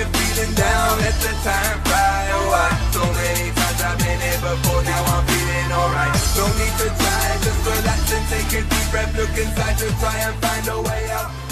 you're feeling down, let the time fly. Oh, so many times I've been here before, now I'm feeling alright. Don't need to try, just relax and take a deep breath. Look inside to try and find a way out.